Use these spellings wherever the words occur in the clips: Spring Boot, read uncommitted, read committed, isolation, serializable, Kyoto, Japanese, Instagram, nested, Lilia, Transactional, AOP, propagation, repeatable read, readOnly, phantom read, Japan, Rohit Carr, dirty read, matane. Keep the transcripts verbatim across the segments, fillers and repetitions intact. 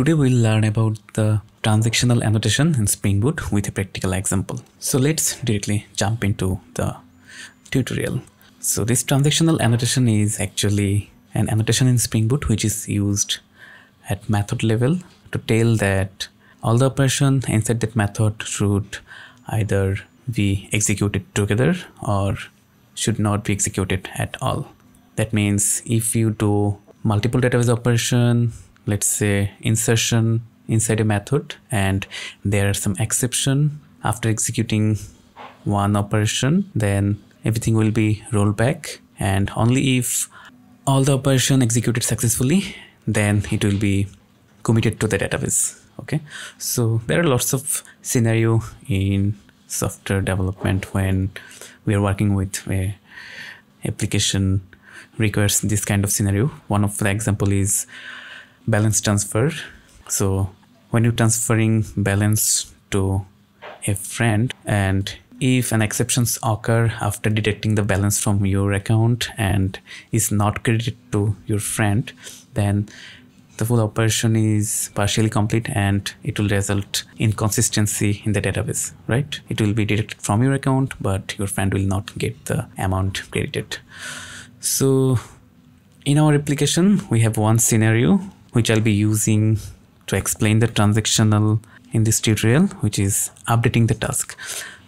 Today we'll learn about the transactional annotation in Spring Boot with a practical example. So let's directly jump into the tutorial. So this transactional annotation is actually an annotation in Spring Boot which is used at method level to tell that all the operation inside that method should either be executed together or should not be executed at all. That means if you do multiple database operation, let's say insertion inside a method, and there are some exception after executing one operation, then everything will be rolled back, and only if all the operation executed successfully, then it will be committed to the database. Okay, so there are lots of scenario in software development when we are working with a application requires this kind of scenario. One of the example is balance transfer. So when you're transferring balance to a friend, and if an exceptions occur after deducting the balance from your account and is not credited to your friend, then the full operation is partially complete and it will result in consistency in the database, right? It will be deducted from your account, but your friend will not get the amount credited. So in our application, we have one scenario which I'll be using to explain the transactional in this tutorial, which is updating the task.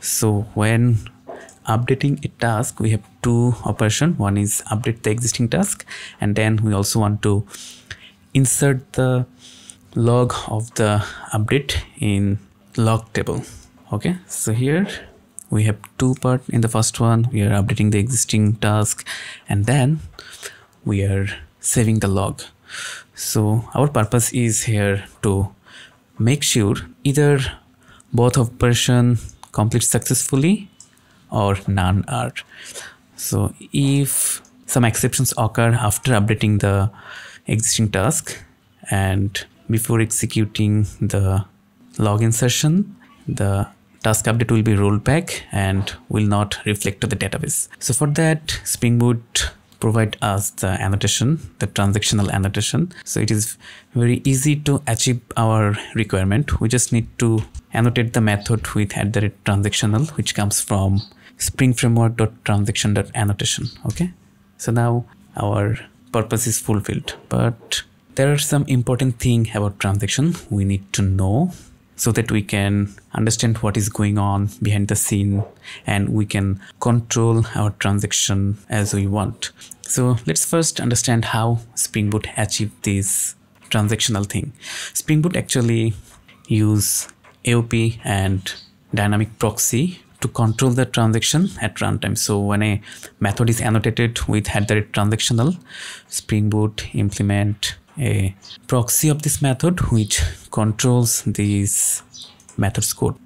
So when updating a task, we have two operations. One is update the existing task, and then we also want to insert the log of the update in log table. Okay, so here we have two parts. In the first one, we are updating the existing task, and then we are saving the log. So our purpose is here to make sure either both operation complete successfully or none are. So if some exceptions occur after updating the existing task and before executing the log insertion, the task update will be rolled back and will not reflect to the database. So for that, Spring Boot provide us the annotation, the transactional annotation. So it is very easy to achieve our requirement. We just need to annotate the method with at the rate transactional, which comes from spring framework.transaction.annotation. Okay, so now our purpose is fulfilled, but there are some important thing about transaction we need to know so that we can understand what is going on behind the scene and we can control our transaction as we want. So let's first understand how Spring Boot achieved this transactional thing. Spring Boot actually use A O P and dynamic proxy to control the transaction at runtime. So when a method is annotated with at the rate transactional, Spring Boot implement a proxy of this method which controls this method's code.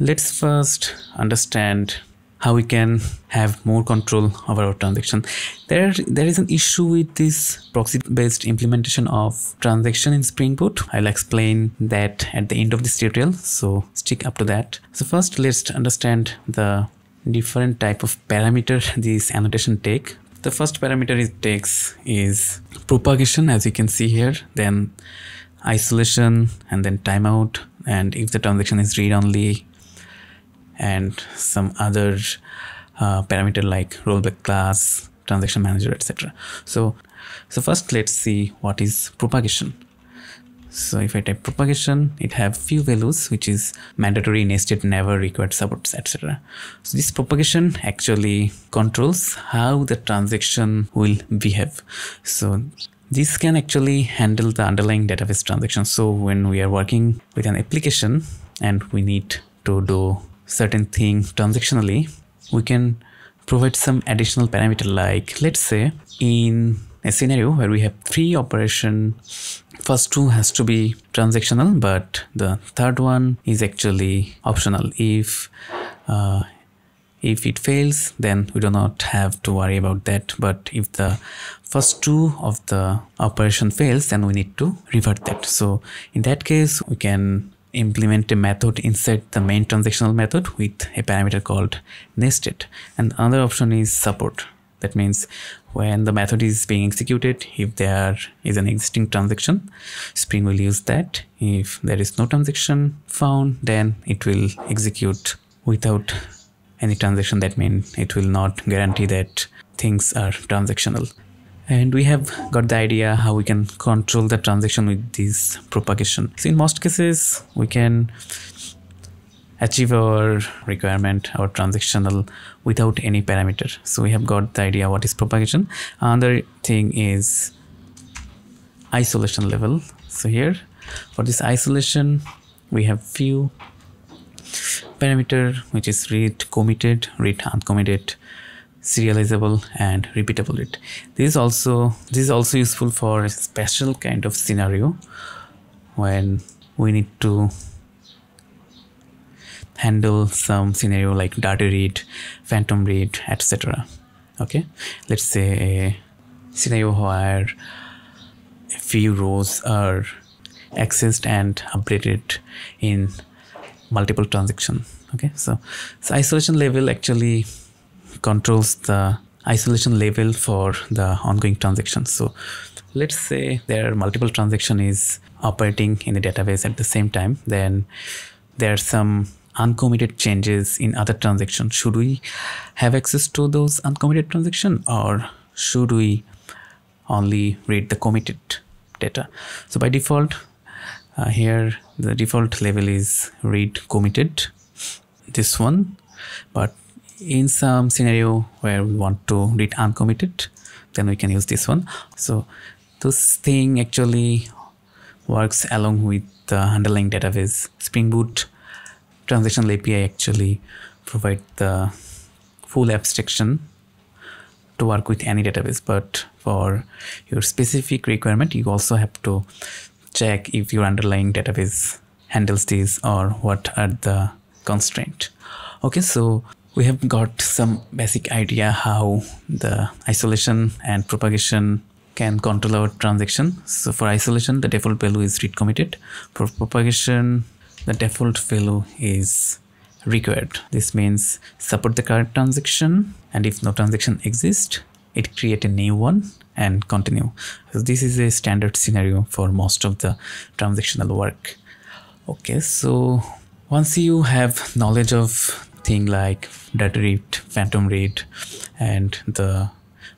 Let's first understand how we can have more control over our transaction. There, there is an issue with this proxy-based implementation of transaction in Spring Boot. I'll explain that at the end of this tutorial, so stick up to that. So first, let's understand the different type of parameter this annotation take. The first parameter it takes is propagation, as you can see here, then isolation, and then timeout, and if the transaction is read only, and some other uh, parameter like rollback class, transaction manager, et cetera. So, so first let's see what is propagation. So if I type propagation, it have few values, which is mandatory, nested, never, required, supports, et cetera. So this propagation actually controls how the transaction will behave. So this can actually handle the underlying database transaction. So when we are working with an application and we need to do certain thing transactionally, we can provide some additional parameter, like let's say in a scenario where we have three operation, first two has to be transactional, but the third one is actually optional. If uh, if it fails, then we do not have to worry about that. But if the first two of the operation fails, then we need to revert that. So in that case, we can implement a method inside the main transactional method with a parameter called nested. And another option is support. That means when the method is being executed, if there is an existing transaction, Spring will use that. If there is no transaction found, then it will execute without any transaction. That means it will not guarantee that things are transactional. And we have got the idea how we can control the transaction with this propagation. So in most cases, we can achieve our requirement, our transactional, without any parameter. So we have got the idea what is propagation. Another thing is isolation level. So here for this isolation, we have few parameter, which is read committed, read uncommitted, serializable, and repeatable read. This is also this is also useful for a special kind of scenario when we need to handle some scenario like dirty read, phantom read, et cetera. Okay, let's say a scenario where a few rows are accessed and updated in multiple transactions. Okay, so, so isolation level actually controls the isolation level for the ongoing transaction. So let's say there are multiple transactions is operating in the database at the same time, then there are some uncommitted changes in other transactions. Should we have access to those uncommitted transactions, or should we only read the committed data? So by default, uh, here the default level is read committed, this one, but in some scenario where we want to read uncommitted, then we can use this one. So this thing actually works along with the underlying database. Spring Boot Transactional A P I actually provide the full abstraction to work with any database, but for your specific requirement, you also have to check if your underlying database handles this or what are the constraints. Okay, so we have got some basic idea how the isolation and propagation can control our transaction. So for isolation, the default value is read committed. For propagation, the default value is required. This means support the current transaction, and if no transaction exists, it create a new one and continue. So this is a standard scenario for most of the transactional work. Okay, so once you have knowledge of thing like dirty read, phantom read, and the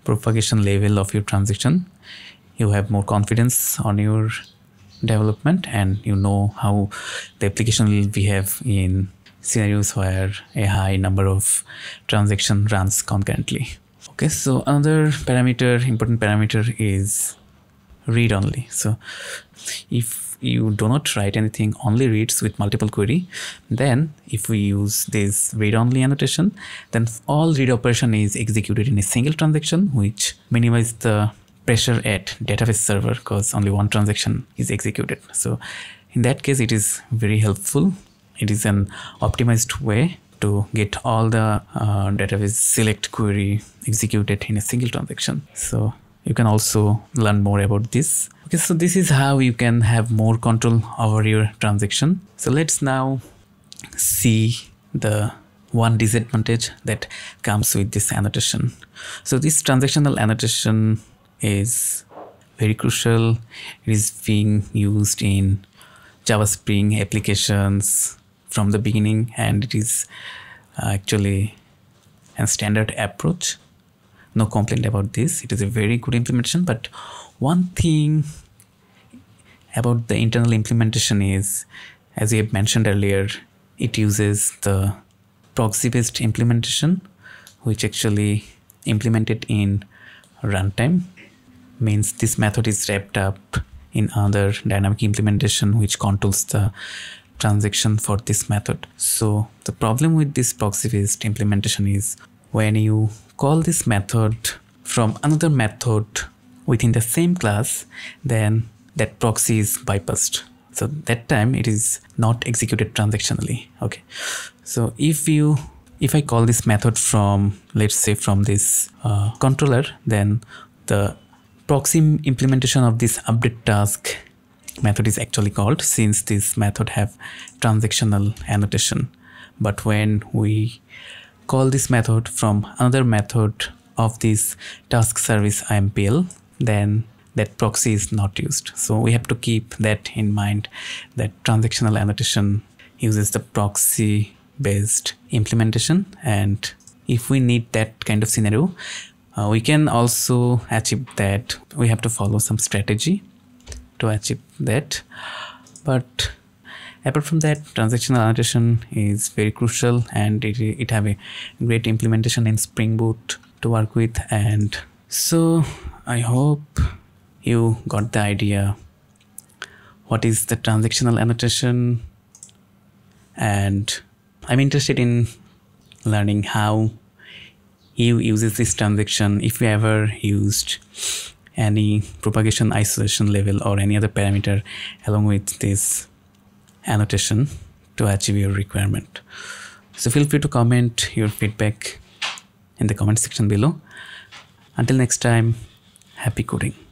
propagation level of your transaction, you have more confidence on your development, and you know how the application will behave in scenarios where a high number of transactions runs concurrently. Okay, so another parameter, important parameter, is read only. So if you do not write anything, only reads with multiple query, then if we use this read only annotation, then all read operation is executed in a single transaction, which minimizes the pressure at database server because only one transaction is executed. So in that case, it is very helpful. It is an optimized way to get all the uh, database select query executed in a single transaction. So you can also learn more about this. Okay, so this is how you can have more control over your transaction. So let's now see the one disadvantage that comes with this annotation. So this transactional annotation is very crucial. It is being used in Java Spring applications from the beginning, and it is actually a standard approach. No complaint about this. It is a very good implementation, but one thing about the internal implementation is, as we have mentioned earlier, it uses the proxy-based implementation, which actually implemented in runtime. Means this method is wrapped up in other dynamic implementation which controls the transaction for this method. So the problem with this proxy-based implementation is when you call this method from another method within the same class, then that proxy is bypassed. So that time it is not executed transactionally. Okay. So if you if I call this method from, let's say, from this uh, controller, then the proxy implementation of this update task method is actually called, since this method have transactional annotation. But when we call this method from another method of this task service I M P L, then that proxy is not used. So we have to keep that in mind, that transactional annotation uses the proxy based implementation. And if we need that kind of scenario, uh, we can also achieve that. We have to follow some strategy to achieve that. But apart from that, transactional annotation is very crucial, and it, it have a great implementation in Spring Boot to work with. And so I hope you got the idea what is the transactional annotation, and I'm interested in learning how you uses this transaction, if you ever used any propagation, isolation level or any other parameter along with this annotation to achieve your requirement. So feel free to comment your feedback in the comment section below. Until next time, happy coding.